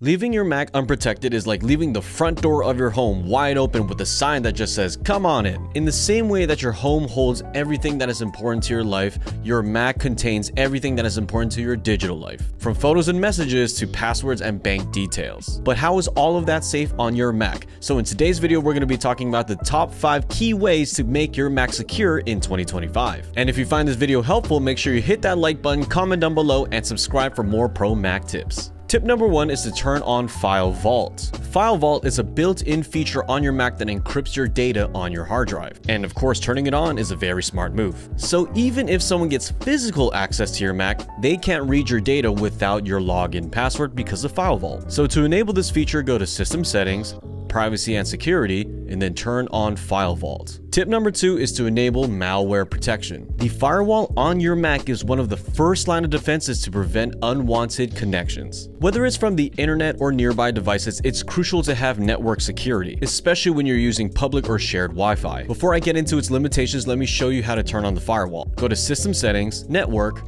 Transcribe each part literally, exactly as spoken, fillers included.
Leaving your Mac unprotected is like leaving the front door of your home wide open with a sign that just says, come on in. In the same way that your home holds everything that is important to your life, your Mac contains everything that is important to your digital life, from photos and messages to passwords and bank details. But how is all of that safe on your Mac? So in today's video, we're going to be talking about the top five key ways to make your Mac secure in twenty twenty-five. And if you find this video helpful, make sure you hit that like button, comment down below, and subscribe for more pro Mac tips. Tip number one is to turn on FileVault. FileVault is a built-in feature on your Mac that encrypts your data on your hard drive. And of course, turning it on is a very smart move. So even if someone gets physical access to your Mac, they can't read your data without your login password because of FileVault. So to enable this feature, go to System Settings, Privacy and Security, and then turn on FileVault. Tip number two is to enable malware protection. The firewall on your Mac is one of the first line of defenses to prevent unwanted connections. Whether it's from the internet or nearby devices, it's crucial to have network security, especially when you're using public or shared Wi-Fi. Before I get into its limitations, let me show you how to turn on the firewall. Go to System Settings, Network,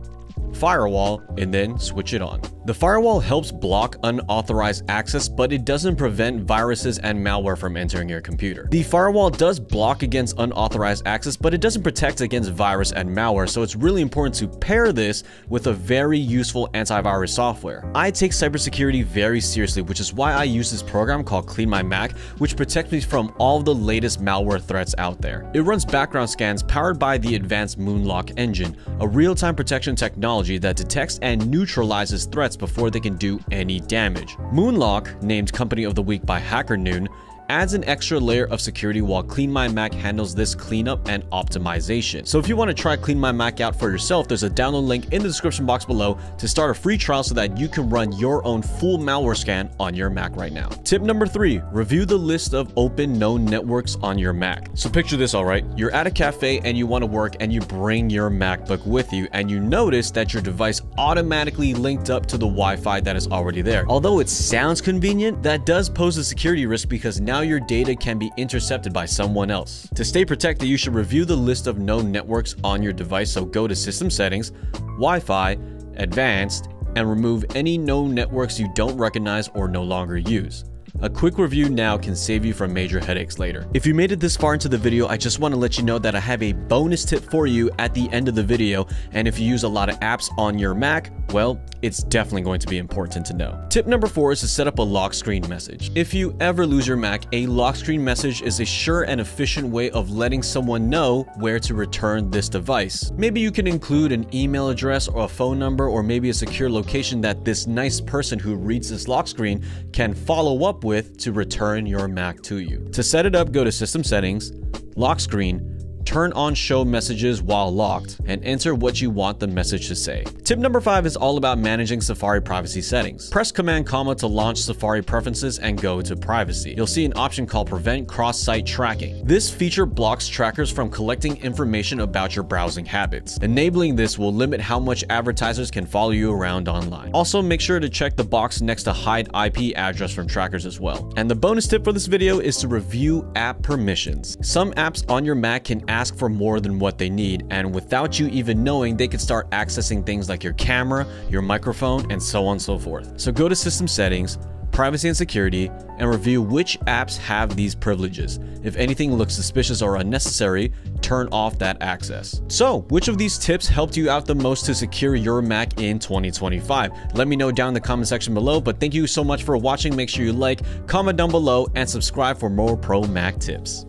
Firewall, and then switch it on. The firewall helps block unauthorized access, but it doesn't prevent viruses and malware from entering your computer. The firewall does block against unauthorized access, but it doesn't protect against virus and malware, so it's really important to pair this with a very useful antivirus software. I take cybersecurity very seriously, which is why I use this program called CleanMyMac, which protects me from all the latest malware threats out there. It runs background scans powered by the advanced Moonlock Engine, a real-time protection technology that detects and neutralizes threats before they can do any damage. Moonlock, named Company of the Week by Hacker Noon, adds an extra layer of security while CleanMyMac handles this cleanup and optimization. So if you want to try CleanMyMac out for yourself, there's a download link in the description box below to start a free trial so that you can run your own full malware scan on your Mac right now. Tip number three, review the list of open known networks on your Mac. So picture this, all right? You're at a cafe and you want to work and you bring your MacBook with you and you notice that your device automatically linked up to the Wi-Fi that is already there. Although it sounds convenient, that does pose a security risk because now Now your data can be intercepted by someone else. To stay protected, you should review the list of known networks on your device. So go to System Settings, Wi-Fi, Advanced, and remove any known networks you don't recognize or no longer use. A quick review now can save you from major headaches later. If you made it this far into the video, I just want to let you know that I have a bonus tip for you at the end of the video. And if you use a lot of apps on your Mac, well, it's definitely going to be important to know. Tip number four is to set up a lock screen message. If you ever lose your Mac, a lock screen message is a sure and efficient way of letting someone know where to return this device. Maybe you can include an email address or a phone number, or maybe a secure location that this nice person who reads this lock screen can follow up with with to return your Mac to you. To set it up, go to System Settings, Lock Screen, turn on Show Messages While Locked, and enter what you want the message to say. Tip number five is all about managing Safari privacy settings. Press Command Comma to launch Safari Preferences and go to Privacy. You'll see an option called Prevent Cross-Site Tracking. This feature blocks trackers from collecting information about your browsing habits. Enabling this will limit how much advertisers can follow you around online. Also, make sure to check the box next to Hide I P Address from Trackers as well. And the bonus tip for this video is to review app permissions. Some apps on your Mac can ask for more than what they need, and without you even knowing, they could start accessing things like your camera, your microphone, and so on and so forth. So go to System Settings, Privacy and Security, and review which apps have these privileges. If anything looks suspicious or unnecessary, turn off that access. So, which of these tips helped you out the most to secure your Mac in twenty twenty-five? Let me know down in the comment section below, but thank you so much for watching. Make sure you like, comment down below, and subscribe for more pro Mac tips.